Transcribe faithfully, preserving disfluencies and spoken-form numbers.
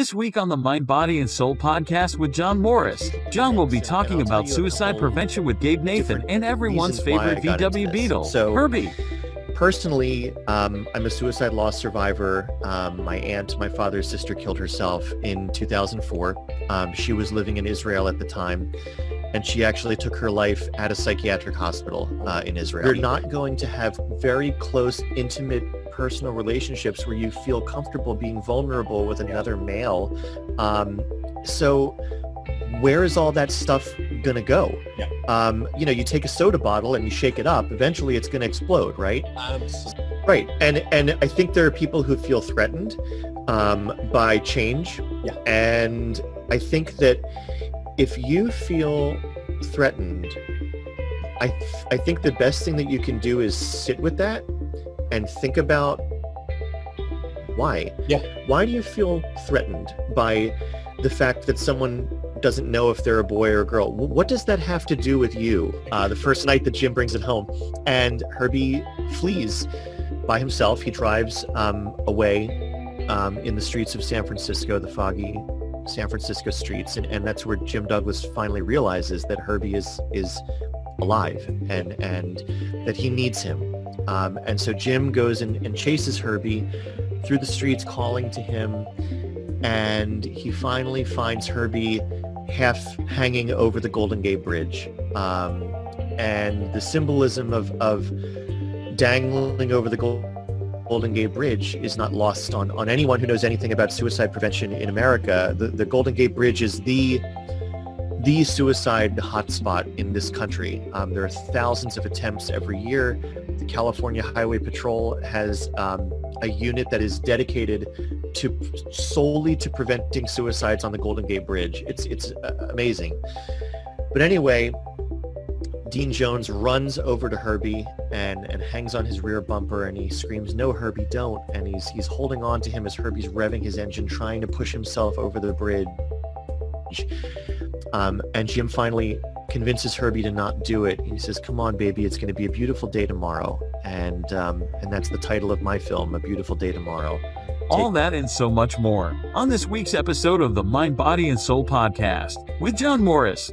This week on the Mind, Body, and Soul podcast with John Morris, John will be talking about suicide prevention with Gabe Nathan and everyone's favorite V W Beetle, so, Herbie. Personally, um, I'm a suicide loss survivor. Um, my aunt, my father's sister, killed herself in two thousand four. Um, she was living in Israel at the time, and she actually took her life at a psychiatric hospital uh, in Israel. You're not going to have very close, intimate personal relationships where you feel comfortable being vulnerable with another male. Um, so where is all that stuff going to go? Yeah. Um, you know, you take a soda bottle and you shake it up. Eventually it's going to explode, right? Absolutely. Right. And, and I think there are people who feel threatened um, by change. Yeah. And I think that if you feel threatened, I, th I think the best thing that you can do is sit with that and think about why. Yeah. Why do you feel threatened by the fact that someone doesn't know if they're a boy or a girl? What does that have to do with you? Uh, the first night that Jim brings it home, and Herbie flees by himself. He drives um, away um, in the streets of San Francisco, the foggy San Francisco streets, and, and that's where Jim Douglas finally realizes that Herbie is is alive and and that he needs him. Um, and so Jim goes and, and chases Herbie through the streets, calling to him, and he finally finds Herbie half hanging over the Golden Gate Bridge. Um, and the symbolism of, of dangling over the Golden Gate Bridge is not lost on, on anyone who knows anything about suicide prevention in America. The, the Golden Gate Bridge is the... the suicide hotspot in this country. Um, there are thousands of attempts every year. The California Highway Patrol has um, a unit that is dedicated to solely to preventing suicides on the Golden Gate Bridge. It's, it's uh, amazing. But anyway, Dean Jones runs over to Herbie and, and hangs on his rear bumper, and he screams, "No, Herbie, don't." And he's, he's holding on to him as Herbie's revving his engine, trying to push himself over the bridge. Um, and Jim finally convinces Herbie to not do it. He says, "Come on, baby, it's going to be a beautiful day tomorrow." And um, and that's the title of my film, A Beautiful Day Tomorrow. All that and so much more on this week's episode of the Mind, Body, and Soul podcast with John Morris.